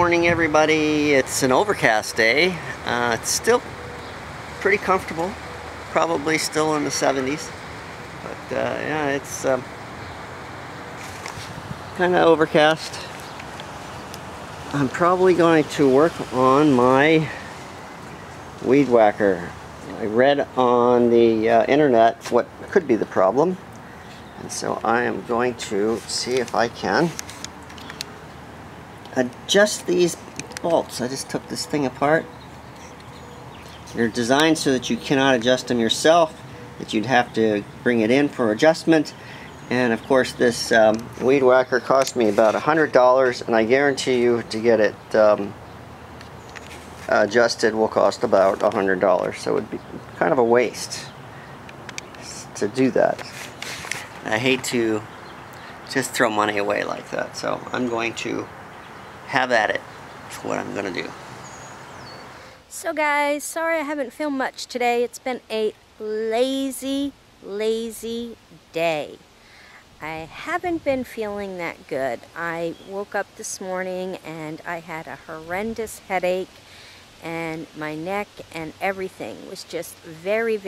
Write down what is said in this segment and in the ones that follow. Morning everybody. It's an overcast day. It's still pretty comfortable, probably still in the 70s, but yeah, it's kind of overcast. I'm probably going to work on my weed whacker. I read on the internet what could be the problem, and so I am going to see if I can adjust these bolts. I just took this thing apart. They're designed so that you cannot adjust them yourself, that you'd have to bring it in for adjustment. And of course this weed whacker cost me about $100, and I guarantee you to get it adjusted will cost about $100, so it would be kind of a waste to do that. I hate to just throw money away like that, so I'm going to have at it. That's what I'm gonna do. So guys, sorry I haven't filmed much today. It's been a lazy day. I haven't been feeling that good. I woke up this morning and I had a horrendous headache, and my neck and everything was just very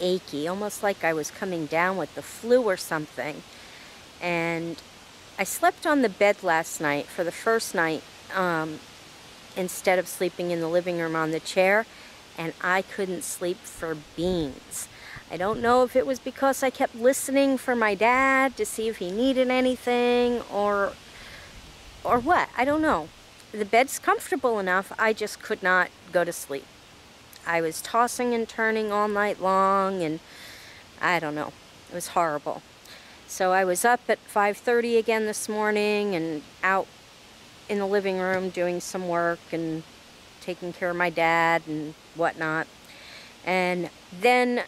achy, almost like I was coming down with the flu or something. And I slept on the bed last night for the first night instead of sleeping in the living room on the chair, and I couldn't sleep for beans. I don't know if it was because I kept listening for my dad to see if he needed anything or what. I don't know. The bed's comfortable enough, I just could not go to sleep. I was tossing and turning all night long, and I don't know. It was horrible. So I was up at 5:30 again this morning and out in the living room doing some work and taking care of my dad and whatnot. And then,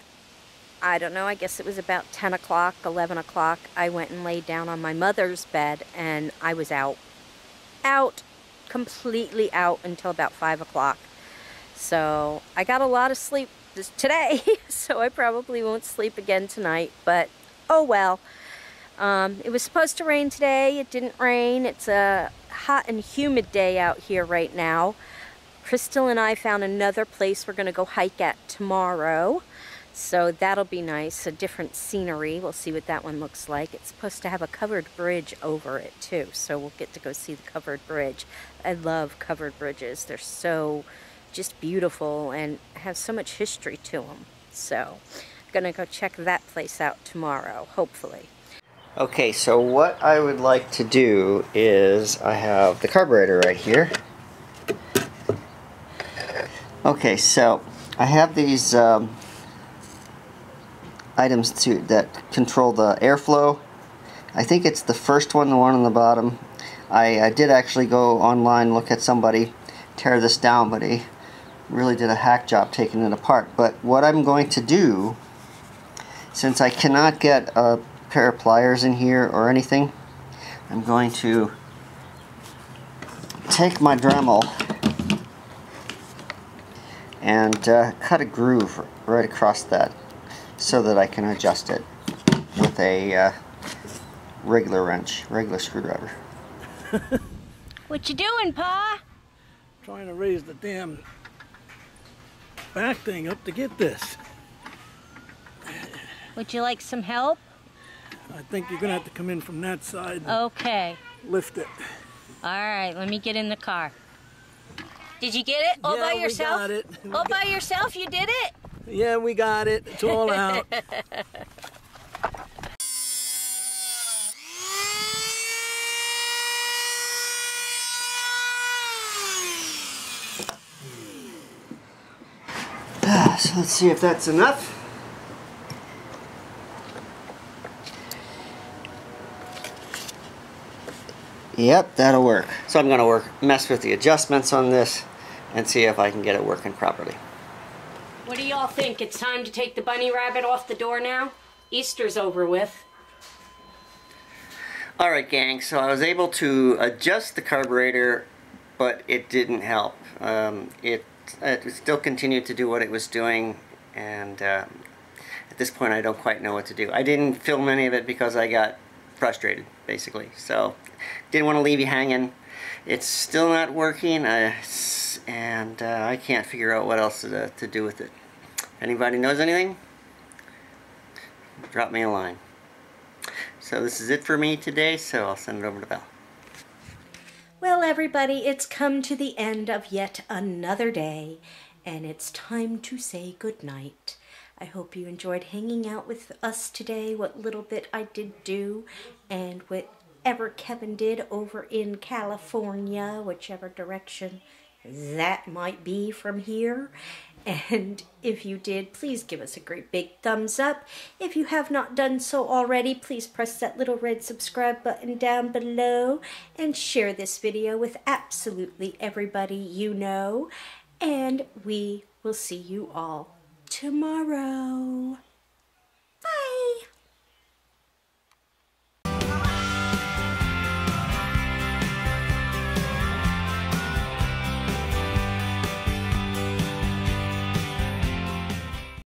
I don't know, I guess it was about 10 o'clock, 11 o'clock, I went and laid down on my mother's bed, and I was out. Out, completely out until about 5 o'clock. So I got a lot of sleep today, so I probably won't sleep again tonight, but oh well. It was supposed to rain today. It didn't rain. It's a hot and humid day out here right now. Crystal and I found another place we're going to go hike at tomorrow, so that'll be nice. A different scenery. We'll see what that one looks like. It's supposed to have a covered bridge over it too, so we'll get to go see the covered bridge. I love covered bridges. They're so just beautiful and have so much history to them. So I'm going to go check that place out tomorrow, hopefully. Okay, so what I would like to do is, I have the carburetor right here. Okay, so I have these items that control the airflow. I think it's the first one, the one on the bottom. I did actually go online, look at somebody tear this down, but he really did a hack job taking it apart. But what I'm going to do, since I cannot get a pair of pliers in here or anything, I'm going to take my Dremel and cut a groove right across that so that I can adjust it with a regular wrench, regular screwdriver. What you doing, Pa? Trying to raise the damn back thing up to get this. Would you like some help? I think you're going to have to come in from that side. Okay. Lift it. All right, let me get in the car. Did you get it all by yourself? Yeah, we got it. All by yourself, you did it? Yeah, we got it. It's all out. So let's see if that's enough. Yep, that'll work. So I'm going to mess with the adjustments on this and see if I can get it working properly. What do y'all think? It's time to take the bunny rabbit off the door now? Easter's over with. Alright gang, so I was able to adjust the carburetor, but it didn't help. It still continued to do what it was doing, and at this point I don't quite know what to do. I didn't film any of it because I got frustrated, basically. So, didn't want to leave you hanging. It's still not working, and I can't figure out what else to do with it. Anybody knows anything? Drop me a line. So this is it for me today, so I'll send it over to Belle. Well, everybody, it's come to the end of yet another day, and it's time to say goodnight. I hope you enjoyed hanging out with us today, what little bit I did do, and whatever Kevin did over in California, whichever direction that might be from here. And if you did, please give us a great big thumbs up. If you have not done so already, please press that little red subscribe button down below and share this video with absolutely everybody you know. And we will see you all tomorrow.